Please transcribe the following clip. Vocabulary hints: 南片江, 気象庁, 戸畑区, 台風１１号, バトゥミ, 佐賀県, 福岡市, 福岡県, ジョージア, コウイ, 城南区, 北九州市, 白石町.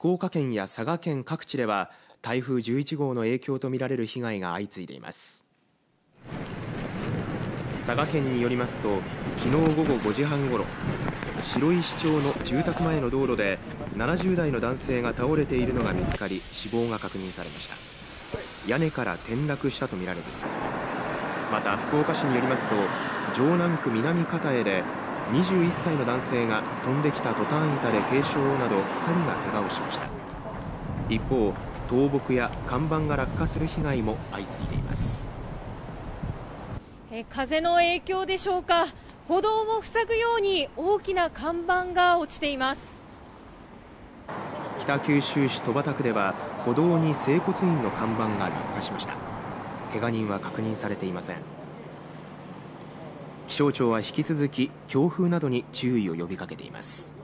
福岡県や佐賀県各地では台風11号の影響とみられる被害が相次いでいます。佐賀県によりますと、昨日午後5時半ごろ、白石町の住宅前の道路で70代の男性が倒れているのが見つかり、死亡が確認されました。屋根から転落したとみられています。また福岡市によりますと、城南区南片江で21歳の男性が飛んできたトタン板で軽傷を負うなど2人が怪我をしました。一方、倒木や看板が落下する被害も相次いでいます。風の影響でしょうか、歩道を塞ぐように大きな看板が落ちています。北九州市戸畑区では歩道に整骨院の看板が落下しました。怪我人は確認されていません。気象庁は引き続き強風などに注意を呼びかけています。